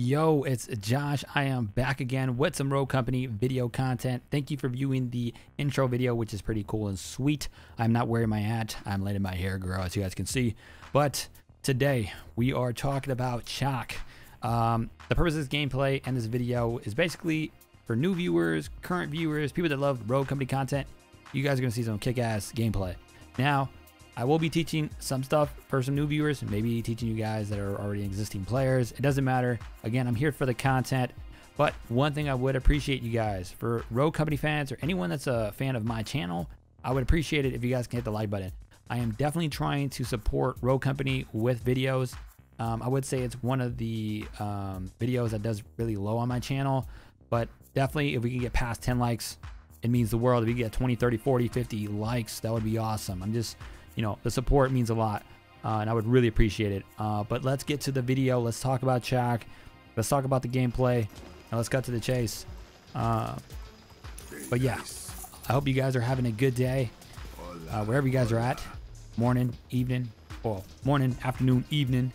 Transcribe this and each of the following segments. Yo, it's Josh. I am back again with some Rogue Company video content. Thank you for viewing the intro video, which is pretty cool and sweet. I'm not wearing my hat. I'm letting my hair grow, as you guys can see. But today, we are talking about Chaac. The purpose of this gameplay and this video is basically for new viewers, current viewers, people that love Rogue Company content. You guys are going to see some kick-ass gameplay. Now, I will be teaching some stuff for some new viewers, maybe teaching you guys that are already existing players. It doesn't matter. Again, I'm here for the content. But one thing I would appreciate you guys, for Rogue Company fans or anyone that's a fan of my channel, I would appreciate it if you guys can hit the like button. I am definitely trying to support Rogue Company with videos. I would say it's one of the videos that does really low on my channel. But definitely, if we can get past 10 likes, it means the world. If we get 20, 30, 40, 50 likes, that would be awesome. I'm just... you know, the support means a lot, and I would really appreciate it. But let's get to the video. Let's talk about Chaac. Let's talk about the gameplay. Now let's cut to the chase. But yeah, I hope you guys are having a good day, wherever you guys are at. Morning, evening, or morning, afternoon, evening.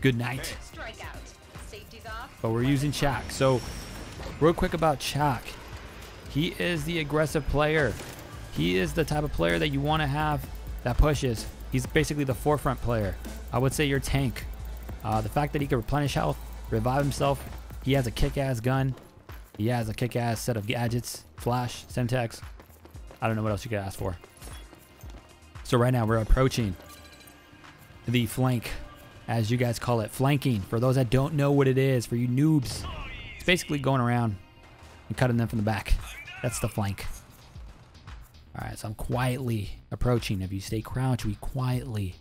Good night. But we're using Chaac. So real quick about Chaac. He is the aggressive player. He is the type of player that you want to have that pushes. He's basically the forefront player. I would say your tank. The fact that he can replenish health, revive himself. He has a kick-ass gun. He has a kick-ass set of gadgets. Flash, Semtex. I don't know what else you could ask for. So right now we're approaching the flank, as you guys call it. Flanking, for those that don't know what it is, for you noobs. It's basically going around and cutting them from the back. That's the flank. All right, so I'm quietly approaching. If you stay crouched, we quietly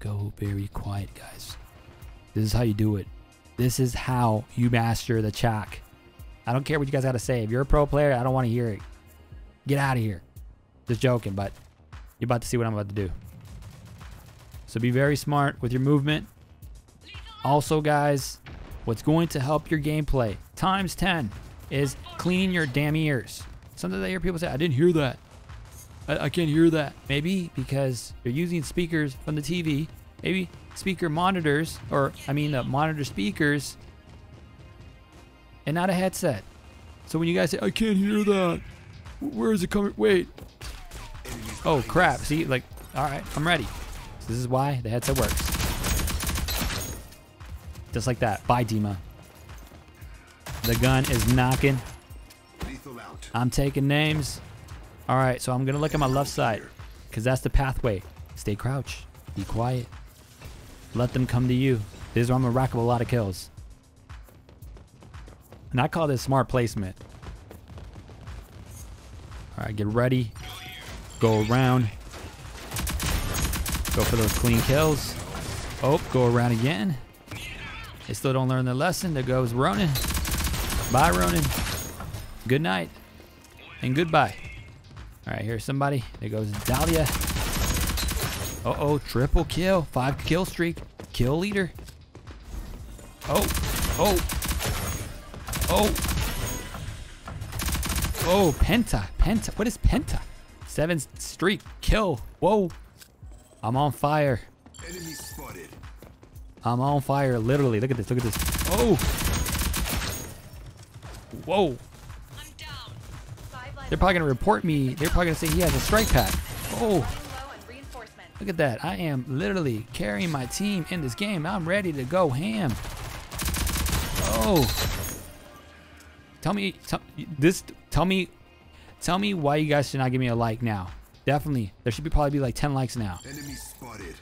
go very quiet, guys. This is how you do it. This is how you master the Chaac. I don't care what you guys got to say. If you're a pro player, I don't want to hear it. Get out of here. Just joking, but you're about to see what I'm about to do. So be very smart with your movement. Also, guys, what's going to help your gameplay times 10 is clean your damn ears. Sometimes I hear people say, I didn't hear that. I can't hear that. Maybe because you're using speakers from the TV, maybe speaker monitors, or I mean the monitor speakers, and not a headset. So when you guys say, I can't hear that, where is it coming? Wait. Oh crap. See, like, all right, I'm ready. So this is why the headset works. Just like that. Bye, Dima. The gun is knocking. I'm taking names. All right, so I'm going to look at my left side because that's the pathway. Stay crouched. Be quiet. Let them come to you. This is where I'm going to rack up a lot of kills. And I call this smart placement. All right, get ready. Go around. Go for those clean kills. Oh, go around again. They still don't learn their lesson. There goes Ronan. Bye, Ronan. Good night and goodbye. All right, here's somebody. There goes Dahlia. Uh-oh, triple kill. 5 kill streak. Kill leader. Oh, oh, oh. Oh, penta, penta. What is penta? 7 streak kill. Whoa. I'm on fire. Enemy spotted. I'm on fire, literally. Look at this, look at this. Oh. Whoa. They're probably going to report me. They're probably going to say he has a strike pack. Oh, look at that. I am literally carrying my team in this game. I'm ready to go ham. Oh, tell me why you guys should not give me a like now. Definitely. There should be probably be like 10 likes now. Enemy spotted.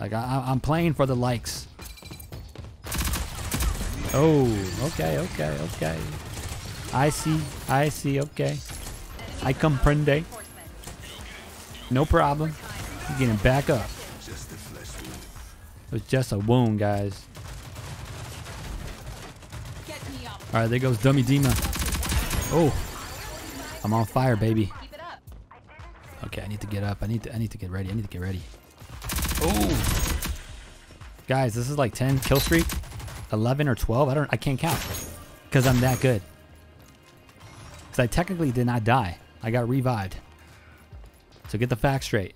Like I'm playing for the likes. Oh, okay. Okay. Okay. I see, okay. I comprende. No problem. I'm getting back up. It was just a wound, guys. All right, there goes Dummy Dima. Oh, I'm on fire, baby. Okay, I need to get up. I need to get ready. I need to get ready. Oh, guys, this is like 10 kill streak, 11 or 12. I can't count because I'm that good. I technically did not die. I got revived. So get the facts straight.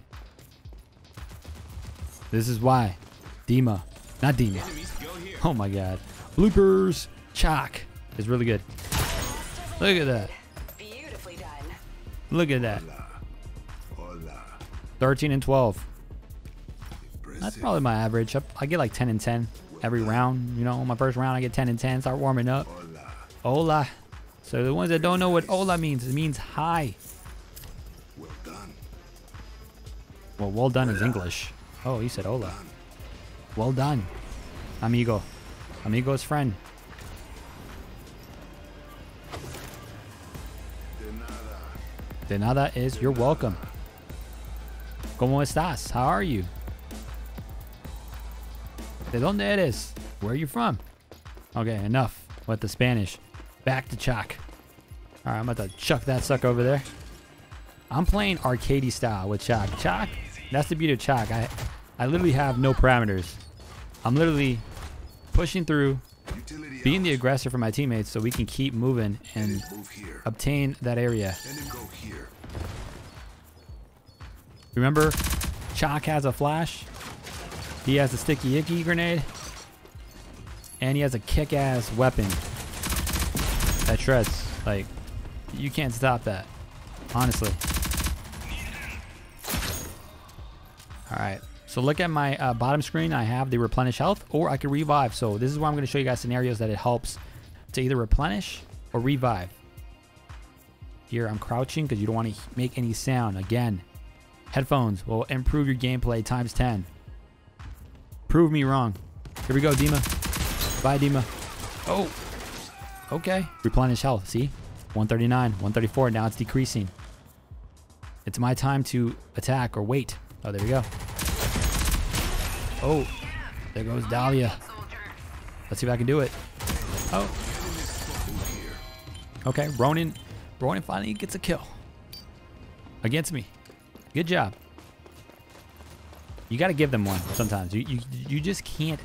This is why Dima, not Dima. Oh my god. Bloopers. Chaac is really good. Look at that. Beautifully done. Look at that. 13 and 12. That's probably my average. I get like 10 and 10 every round. You know, my first round I get 10 and 10. Start warming up. Hola. So the ones that don't know what hola means, it means hi. Well done. Well, well done is English. Oh, he said hola. Well done, amigo. Amigo's friend. De nada is you're welcome. ¿Cómo estás? How are you? ¿De dónde eres? Where are you from? Okay, enough with the Spanish. Back to Chaac. All right, I'm about to chuck that sucker over there. I'm playing arcadey style with Chaac. Chaac, that's the beauty of Chaac. I literally have no parameters. I'm literally pushing through, being the aggressor for my teammates so we can keep moving and obtain that area. Remember, Chaac has a flash. He has a sticky icky grenade. And he has a kick-ass weapon that shreds. Like, you can't stop that, honestly. All right. So look at my bottom screen. I have the replenish health, or I can revive. So this is where I'm going to show you guys scenarios that it helps to either replenish or revive. Here I'm crouching because you don't want to make any sound. Again, headphones will improve your gameplay times 10. Prove me wrong. Here we go, Dima. Bye, Dima. Oh, okay. Replenish health. See, 139, 134. Now it's decreasing. It's my time to attack or wait. Oh, there we go. Oh, there goes Dahlia. Let's see if I can do it. Oh. Okay, Ronan. Ronan finally gets a kill against me. Good job. You got to give them one sometimes. You just can't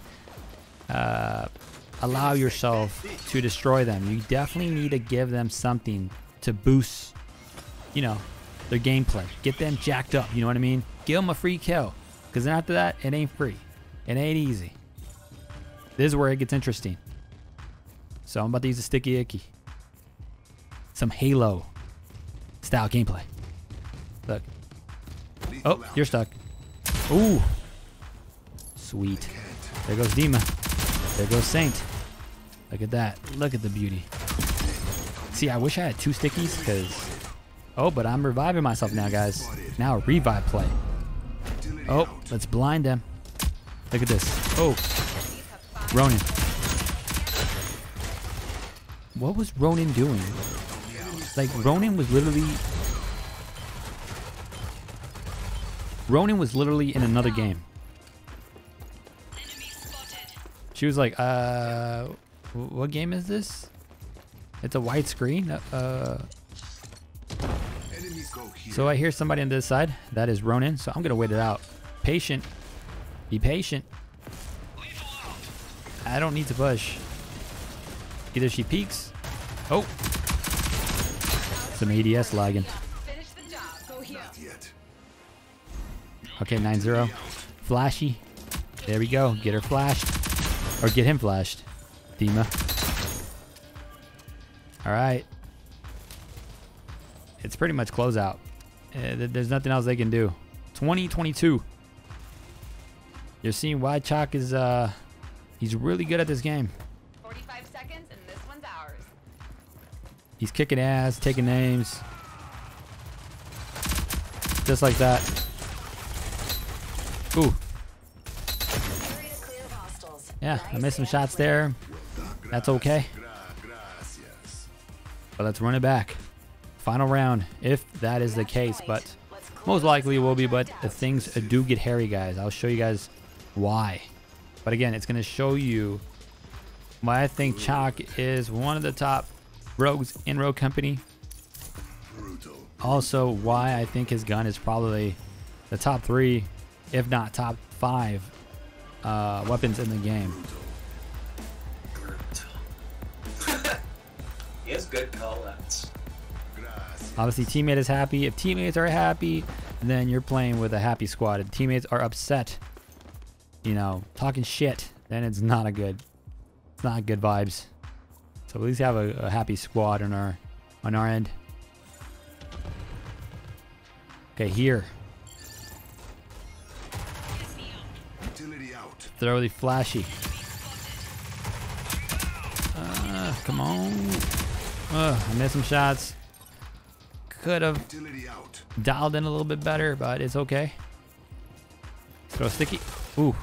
allow yourself to destroy them. You definitely need to give them something to boost, you know, their gameplay. Get them jacked up, you know what I mean? Give them a free kill, because then after that, it ain't free. It ain't easy. This is where it gets interesting. So I'm about to use a sticky icky. Some Halo style gameplay. Look. Oh, you're stuck. Ooh. Sweet. There goes Dima. There goes Saint. Look at that. Look at the beauty. See, I wish I had two stickies because... Oh, but I'm reviving myself now, guys. Now a revive play. Oh, let's blind them. Look at this. Oh, Ronin. What was Ronin doing? Like, Ronin was literally in another game. She was like, what game is this? It's a white screen. So I hear somebody on this side. That is Ronin. So I'm gonna wait it out. Patient. Be patient. I don't need to push. Either she peeks. Oh. Some ADS lagging. Okay, 9-0. Flashy. There we go. Get her flashed. Or get him flashed. Dima. Alright. It's pretty much closeout. There's nothing else they can do. 20-22. You're seeing why Chaac is he's really good at this game. 45 seconds and this one's ours. He's kicking ass, taking names. Just like that. Ooh. Yeah, I missed some shots there. That's okay. But let's run it back. Final round, if that is the case, but most likely it will be, but if things do get hairy, guys, I'll show you guys why. But again, it's going to show you why I think Chaac is one of the top rogues in Rogue Company. Also, why I think his gun is probably the top 3, if not top 5 weapons in the game. He has good callouts. Obviously, teammate is happy. If teammates are happy, then you're playing with a happy squad. If teammates are upset, you know, talking shit, then it's not a good It's not good vibes. So at least have a happy squad on our end. Okay, here. Thoroughly flashy. Come on. I missed some shots. Could have dialed in a little bit better, but it's okay. Throw sticky. Ooh.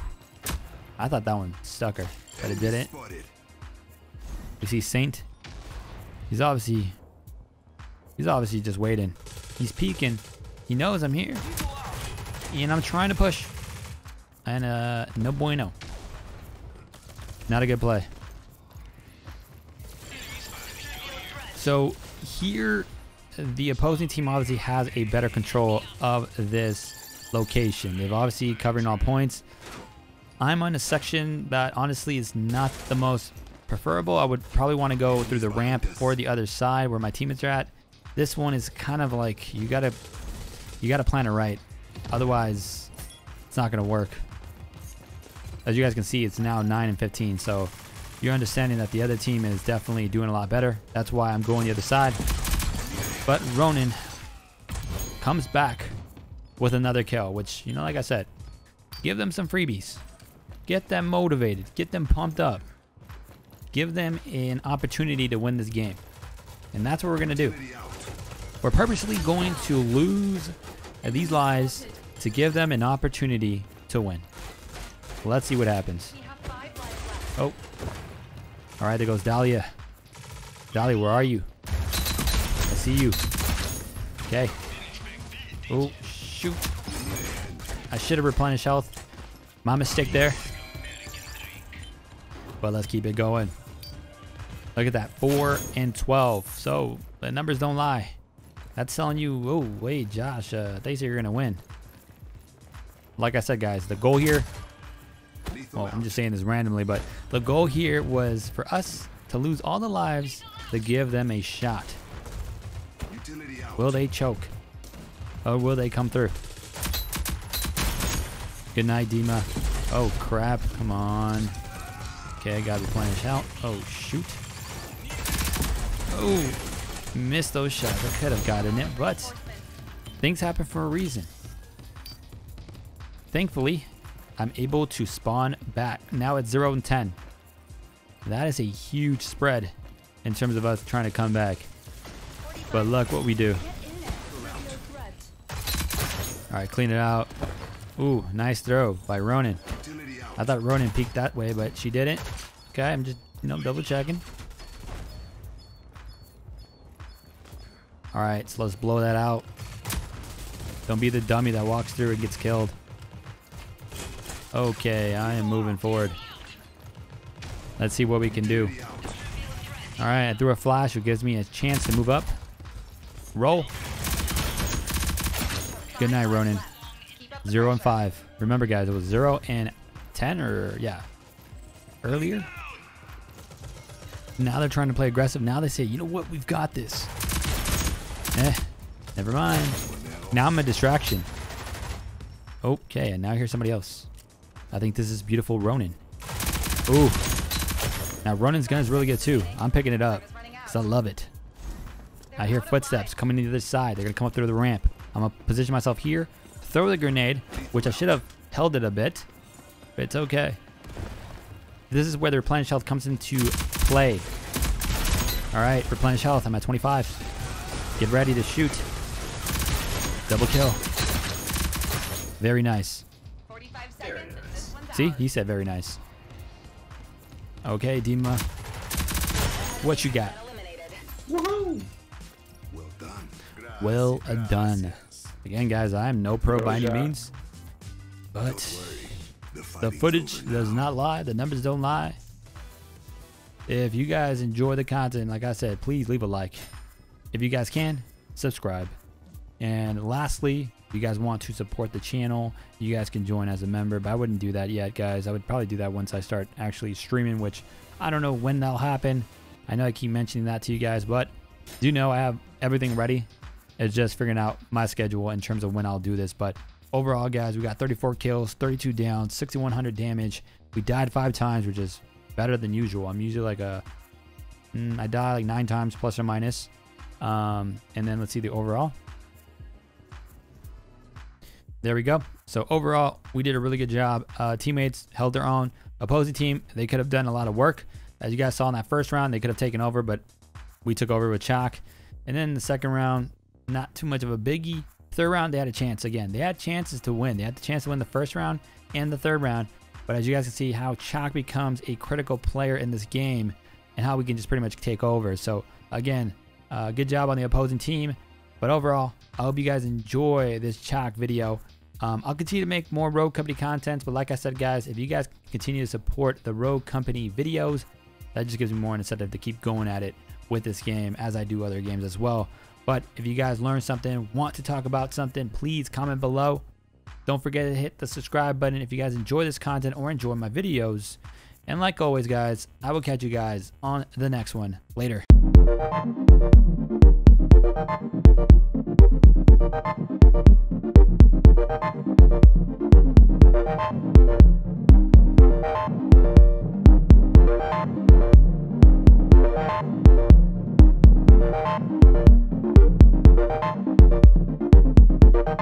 I thought that one stuck her, but it didn't. You see Saint? He's obviously just waiting. He's peeking. He knows I'm here. And I'm trying to push. And no bueno. Not a good play. So here, the opposing team obviously has a better control of this location. They've obviously covering all points. I'm on a section that honestly is not the most preferable. I would probably want to go through the ramp or the other side where my teammates are at. This one is kind of like you gotta plan it right, otherwise it's not gonna work. As you guys can see, it's now 9 and 15, so you're understanding that the other team is definitely doing a lot better. That's why I'm going the other side. But Ronan comes back with another kill, which, you know, like I said, give them some freebies, get them motivated, get them pumped up, give them an opportunity to win this game. And that's what we're gonna do. We're purposely going to lose these lives to give them an opportunity to win. Let's see what happens. Oh. All right, there goes Dahlia. Dahlia, where are you? I see you. Okay. Oh, shoot. I should have replenished health. My mistake there. But let's keep it going. Look at that, 4 and 12. So the numbers don't lie. That's telling you, oh, wait, Josh, they say you're going to win. Like I said, guys, the goal here, well, I'm just saying this randomly, but the goal here was for us to lose all the lives to give them a shot. Will they choke? Or will they come through? Good night, Dima. Oh, crap. Come on. Okay, I got to replenish out. Oh, shoot. Oh. Missed those shots. I could have gotten it, but things happen for a reason. Thankfully, I'm able to spawn back. Now it's 0 and 10. That is a huge spread in terms of us trying to come back. But look what we do. All right, clean it out. Ooh, nice throw by Ronan. I thought Ronan peeked that way, but she didn't. Okay, I'm just, you know, double checking. All right, so let's blow that out. Don't be the dummy that walks through and gets killed. Okay, I am moving forward. Let's see what we can do. All right, I threw a flash, which gives me a chance to move up. Roll. Good night, Ronan. 0 and 5. Remember, guys, it was 0 and 10, or yeah, earlier. Now they're trying to play aggressive. Now they say, you know what, we've got this. Eh, never mind. Now I'm a distraction. Okay, and now here's somebody else. I think this is beautiful Ronan. Ooh. Now Ronan's gun is really good too. I'm picking it up because I love it. I hear footsteps coming to the other side. They're going to come up through the ramp. I'm going to position myself here. Throw the grenade, which I should have held it a bit. But it's okay. This is where the replenish health comes into play. All right, replenish health. I'm at 25. Get ready to shoot. Double kill. Very nice. 45 seconds. This one's out. See, he said very nice. Okay, Dima. What you got? Woohoo! Well done. Well done. Again, guys, I'm no pro by any means. But the footage does not lie. The numbers don't lie. If you guys enjoy the content, like I said, please leave a like. If you guys can, subscribe. And lastly, if you guys want to support the channel, you guys can join as a member, but I wouldn't do that yet, guys. I would probably do that once I start actually streaming, which I don't know when that'll happen. I know I keep mentioning that to you guys, but do know I have everything ready. It's just figuring out my schedule in terms of when I'll do this. But overall, guys, we got 34 kills, 32 down, 6,100 damage. We died 5 times, which is better than usual. I'm usually like a, I die like 9 times plus or minus. And then let's see the overall. There we go. So overall, we did a really good job. Teammates held their own. Opposing team, they could have done a lot of work. As you guys saw in that first round, they could have taken over, but we took over with Chaac. And then the second round, not too much of a biggie. Third round, they had a chance again. They had chances to win. They had the chance to win the first round and the third round. But as you guys can see, how Chaac becomes a critical player in this game and how we can just pretty much take over. So again, good job on the opposing team. But overall, I hope you guys enjoy this Chaac video. I'll continue to make more Rogue Company content, but like I said, guys, if you guys continue to support the Rogue Company videos, that just gives me more incentive to keep going at it with this game as I do other games as well. But if you guys learned something, want to talk about something, please comment below. Don't forget to hit the subscribe button if you guys enjoy this content or enjoy my videos. And like always, guys, I will catch you guys on the next one. Later.